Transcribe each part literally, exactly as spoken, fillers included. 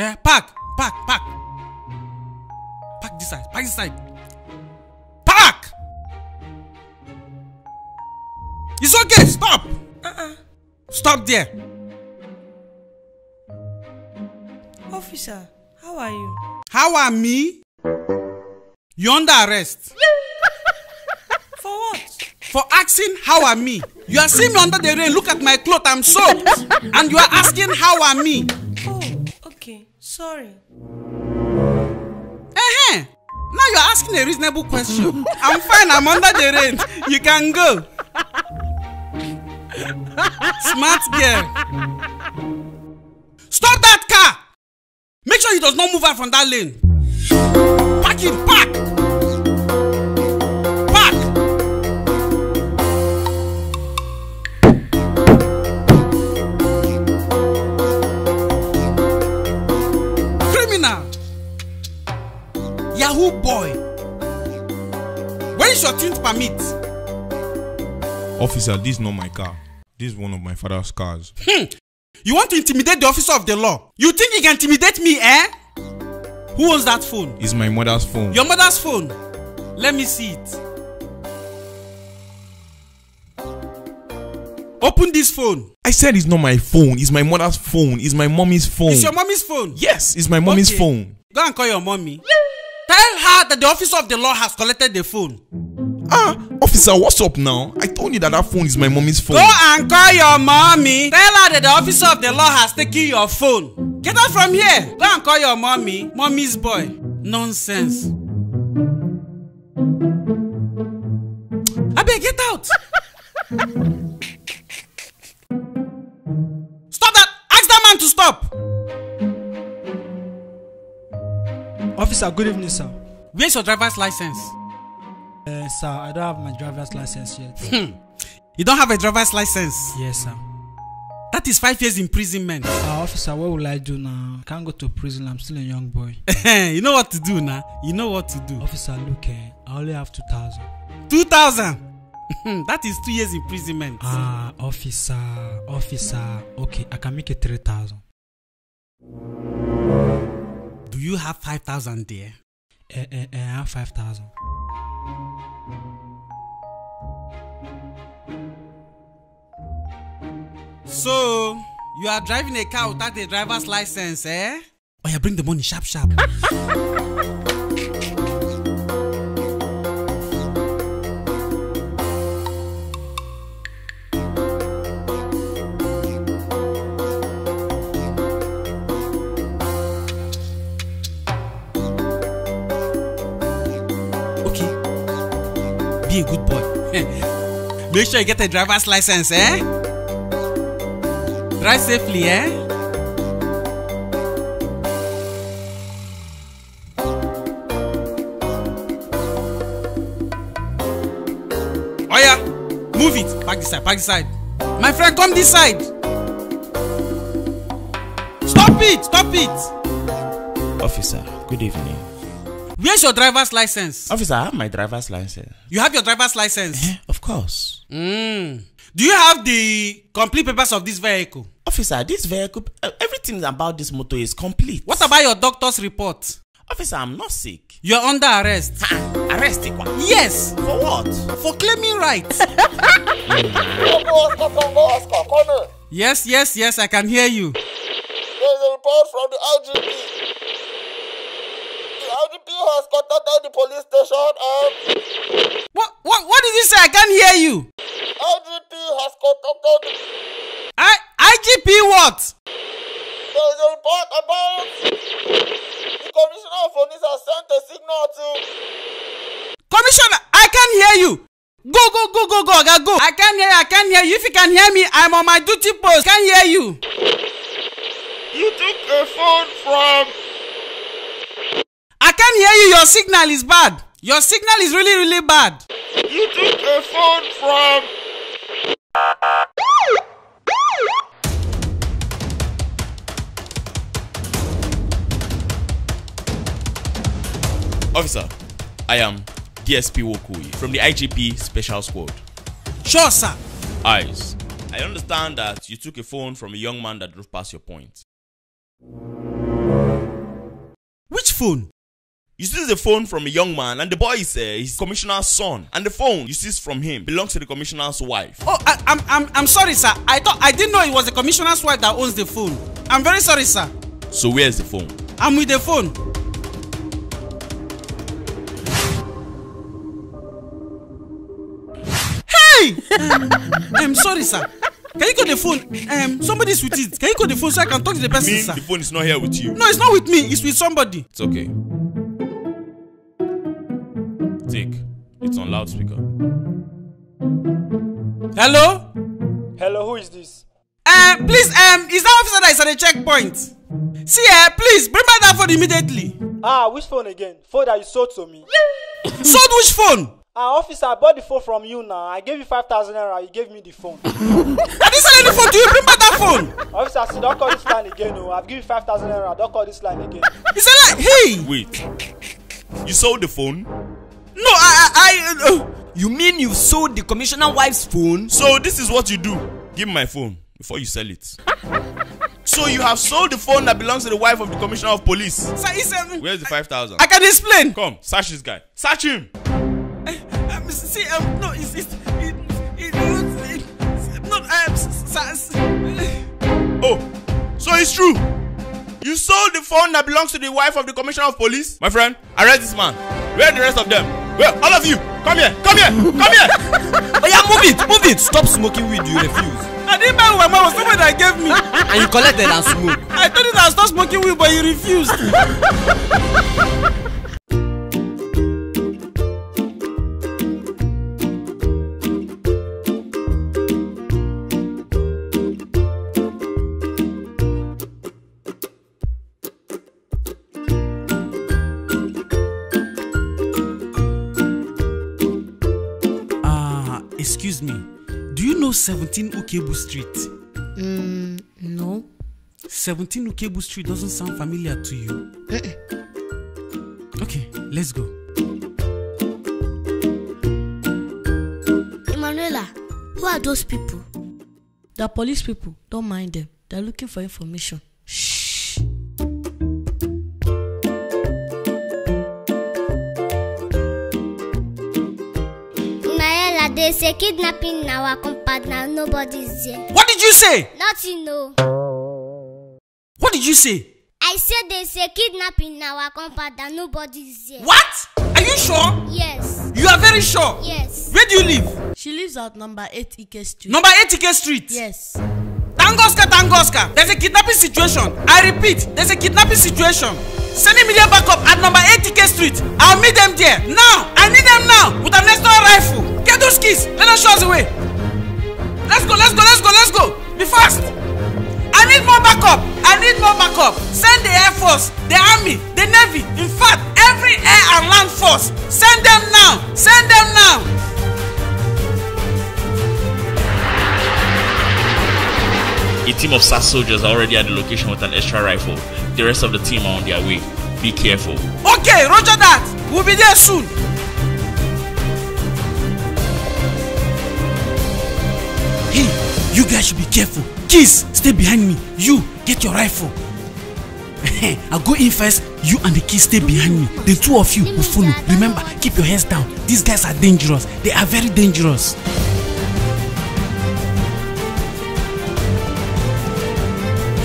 Eh, park, park, park. Park this side, park this side. Park! It's okay, stop! Uh-uh. Stop there. Officer, how are you? How are me? You're under arrest. For what? For asking how are me. You are seeing me under the rain. Look at my clothes. I'm soaked. And you are asking how are me. Oh, okay. Sorry. Eh-heh. Now you are asking a reasonable question. I'm fine. I'm under the rain. You can go. Smart girl. Stop that car. Make sure he does not move out from that lane. Pack him, pack! Pack! Criminal! Yahoo boy! Where is your tint permit? Officer, this is not my car. This is one of my father's cars. Hmm. You want to intimidate the officer of the law? You think you can intimidate me, eh? Who owns that phone? It's my mother's phone. Your mother's phone? Let me see it. Open this phone. I said it's not my phone. It's my mother's phone. It's my mommy's phone. It's your mommy's phone? Yes, it's my mommy's okay. phone. Go and call your mommy. Tell her that the officer of the law has collected the phone. Ah, officer, what's up now? I told you that that phone is my mommy's phone. Go and call your mommy. Tell her that the officer of the law has taken your phone. Get out from here. Go and call your mommy. Mommy's boy. Nonsense. Abeg, get out. Stop that. Ask that man to stop. Officer, good evening, sir. Where's your driver's license? Uh, sir, I don't have my driver's license yet. Hmm. You don't have a driver's license? Yes, sir. That is five years imprisonment. Sir, officer, what will I do now? I can't go to prison. I'm still a young boy. You know what to do now. You know what to do. Officer, look, eh, I only have two thousand. two thousand? That is two years imprisonment. Ah, uh, officer, officer. Okay, I can make it three thousand. Do you have five thousand there? Eh, eh, eh, I have five thousand. So, you are driving a car without a driver's license, eh? Oh yeah, bring the money, sharp, sharp. Okay, be a good boy. Make sure you get a driver's license, eh? Drive safely, eh? Oh yeah, move it. Back this side, back this side. My friend, come this side. Stop it, stop it. Officer, good evening. Where's your driver's license? Officer, I have my driver's license. You have your driver's license? Eh, of course. Mm. Do you have the complete papers of this vehicle? Officer, this vehicle, everything about this motor is complete. What about your doctor's report? Officer, I'm not sick. You're under arrest. Ha, arrest it? Yes. For what? For claiming rights. Yes, yes, yes, I can hear you. There's a report from the L G B. The L G B has contacted the police station and... What, what, what did you say? I can't hear you. I G P has contacted. I I G P what? There is a report about the commissioner of police has sent a signal to. Commissioner, I can hear you. Go go go go go go go. I can hear. I can hear you. If you can hear me, I'm on my duty post. I can hear you. You took a phone from. I can hear you. Your signal is bad. Your signal is really really bad. You took a phone from. Officer, I am D S P Wokuyi from the I G P Special Squad. Sure, sir. Eyes, I understand that you took a phone from a young man that drove past your point. phone. You see the phone from a young man, and the boy is uh, his commissioner's son. And the phone you see from him belongs to the commissioner's wife. Oh, I, I'm I'm I'm sorry, sir. I thought I didn't know it was the commissioner's wife that owns the phone. I'm very sorry, sir. So where's the phone? I'm with the phone. Hey! um, I'm sorry, sir. Can you call the phone? Um, somebody's with it. Can you call the phone so I can talk to the person, mean, sir? The phone is not here with you. No, it's not with me. It's with somebody. It's okay. Take. It's on loudspeaker. Hello? Hello, who is this? Uh, please, um, is that officer that is at the checkpoint? See, uh, please, bring back that phone immediately. Ah, which phone again? Phone that you sold to me. Sold which phone? Ah, uh, officer, I bought the phone from you now. I gave you five thousand naira, you gave me the phone. I didn't sell any phone to you, bring back that phone. Officer, see, don't call this line again, no. I've given you five thousand naira, don't call this line again. It's a lie, hey! Wait, you sold the phone? No, I, I, I uh, you mean you sold the commissioner wife's phone? So this is what you do. Give me my phone before you sell it. So you have sold the phone that belongs to the wife of the commissioner of police. Sir, he said, where's the five thousand? I can explain. Come, search this guy. Search him. Uh, um, see, um, no, it's, it's, it, it, it, it's not, um, sir. Oh, so it's true. You sold the phone that belongs to the wife of the commissioner of police? My friend, arrest this man. Where are the rest of them? Well, all of you, come here, come here, come here! Oh yeah, move it, move it! Stop smoking weed, you refuse. I didn't buy one, it was someone that gave me. And you collected and smoked. I told you that I stopped smoking weed, but you refused. Excuse me, do you know seventeen Okebu Street? Mm, no. seventeen Okebu Street doesn't sound familiar to you. Uh-uh. Okay, let's go. Emanuella, who are those people? The police people, don't mind them. They're looking for information. Shh. They say kidnapping in our compound now, nobody's there. What did you say? Nothing, no. What did you say? I said they say kidnapping in our compound now, nobody's there. What? Are you sure? Yes. You are very sure? Yes. Where do you live? She lives at number eight Ike Street. Number eight Ike Street? Yes. Tangoska, Tangoska, there's a kidnapping situation. I repeat, there's a kidnapping situation. Send me their backup at number eight Ike Street. I'll meet them there. Now, I need them now with an external rifle. Get those keys. Let us show us the way. Let's go, let's go, let's go, let's go. Be fast. I need more backup. I need more backup. Send the Air Force, the Army, the Navy. In fact, every air and land force. Send them now. Send them now. A team of S A S soldiers are already at the location with an extra rifle. The rest of the team are on their way. Be careful. Okay, roger that. We'll be there soon. Hey, you guys should be careful. Kids, stay behind me. You, get your rifle. I'll go in first. You and the kids stay behind me. The two of you will follow. Remember, keep your heads down. These guys are dangerous. They are very dangerous.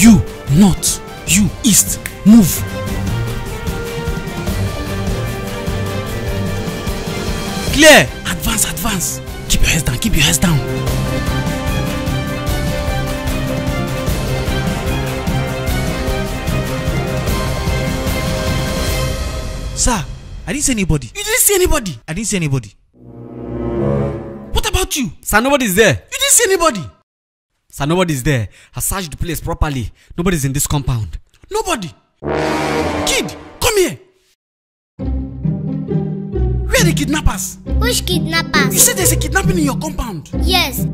You, north. You, east. Move. Clear. Advance, advance. Keep your heads down. Keep your heads down. Sir, I didn't see anybody. You didn't see anybody? I didn't see anybody. What about you? Sir, nobody's there. You didn't see anybody? Sir, nobody's there. I searched the place properly. Nobody's in this compound. Nobody? Kid, come here. Where are the kidnappers? Which kidnappers? You said there's a kidnapping in your compound. Yes.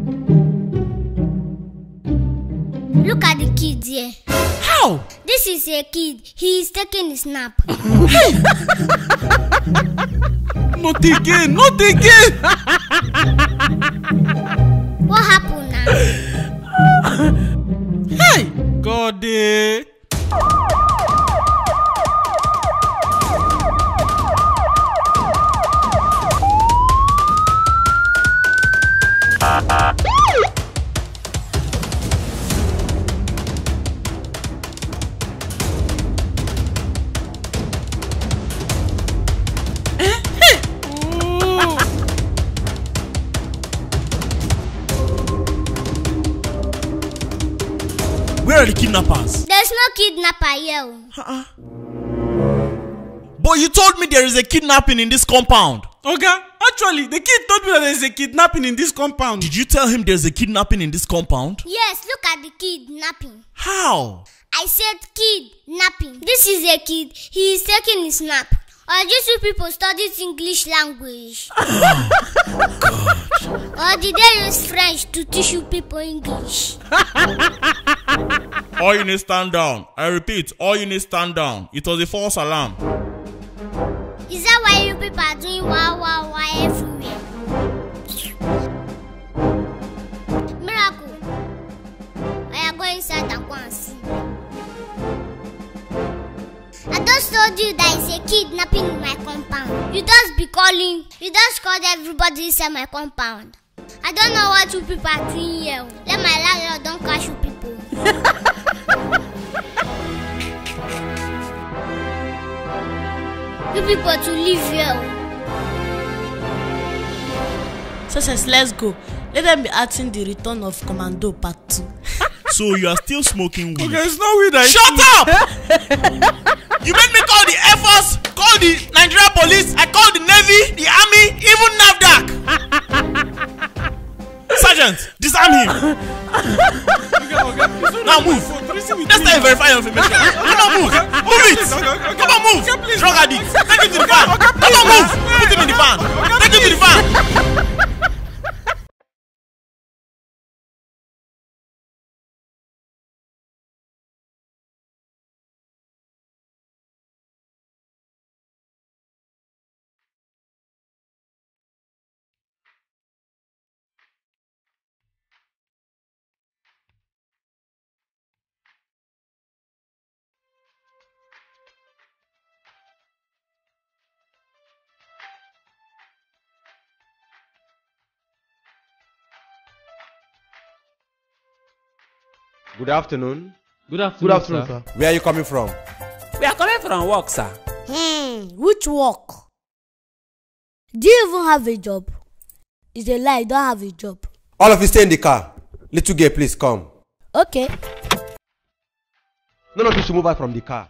Look at the kid here. How? This is a kid. He is taking a snap. Hey! Not again! Not again! What happened now? Hey! God! Eh. Where are the kidnappers? There's no kidnapper here. Uh-uh. But you told me there is a kidnapping in this compound. Okay. Actually, the kid told me that there is a kidnapping in this compound. Did you tell him there is a kidnapping in this compound? Yes, look at the kidnapping. How? I said kidnapping. This is a kid. He is taking his nap. All these two people studied English language. Oh, oh God. Or did they use French to teach you people English? All you need stand down. I repeat, all you need stand down. It was a false alarm. Is that why you people are doing wow wow wow everywhere? Miracle, I am going inside and go and see. I just told you that it's a kidnapping in my compound. You just be calling, you just called everybody inside my compound. I don't know what you people are doing here. Let my landlord don't catch you people. You people to leave here. So says, let's go. Let them be acting the return of Commando Part two. So you are still smoking weed? There's no weed. I Shut do. up! You made me call the Air Force, call the Nigeria Police, I called the Navy, the Army, even NAFDAC. Sergeant, disarm him. Okay, okay. Now move. Next time you verify your information. Come on, move. Move it. Come on, move. Drug addict. Take him to the van. Come on, move. Put him in the van. Take him to the van. Good afternoon. Good afternoon, Good afternoon sir. Sir. Where are you coming from? We are coming from work, sir. Hmm, which work? Do you even have a job? It's a lie, you don't have a job. All of you stay in the car. Little girl, please come. Okay. None of you should move out from the car.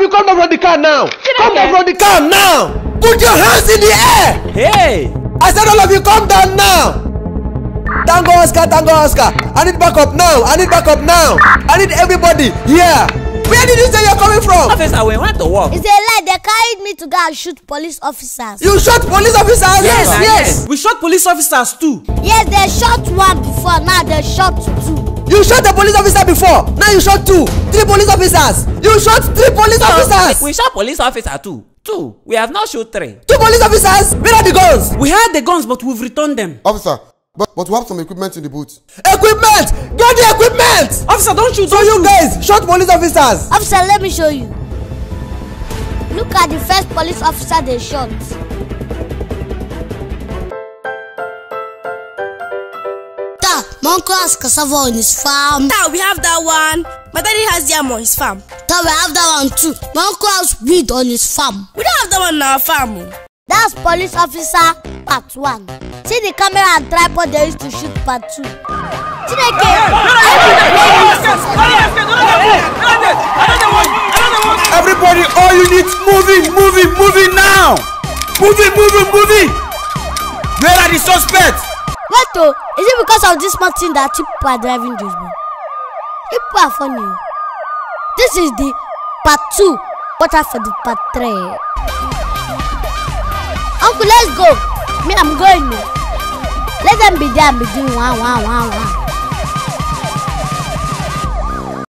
You come over the car now. Did come over the car now. Put your hands in the air. Hey. I said all of you come down now. Tango Oscar, Tango Oscar. I need backup now. I need backup now. I need everybody. Yeah. Where did you say you're coming from? Officer, we want to walk. It's a lie. They carried me to go and shoot police officers. You shot police officers? Yes, yes. yes. We shot police officers too. Yes, they shot one before. Now they shot two. You shot a police officer before. Now you shot two, three police officers. You shot three police no, officers. We shot police officer two, two. We have not shot three. Two police officers. Where are the guns? We had the guns, but we've returned them. Officer, but but we have some equipment in the boot. Equipment! Get the equipment! Officer, don't shoot. So don't you shoot. Guys shot police officers. Officer, let me show you. Look at the first police officer they shot. Uncle has cassava on his farm. Now we have that one. My daddy has yam on his farm. Now we have that one too. My uncle has weed on his farm. We don't have that one on our farm. That's police officer part one. See the camera and tripod they used to shoot part two. See the camera. Everybody, all you need moving, moving, moving now. Moving, moving, moving. Where are the suspects? What though? Is it because of this mountain that people are driving this boat? People are funny. This is the part two, but after the part three. Uncle, let's go. Me, I'm going. Let them be there and be doing wow, wow, wow, wow.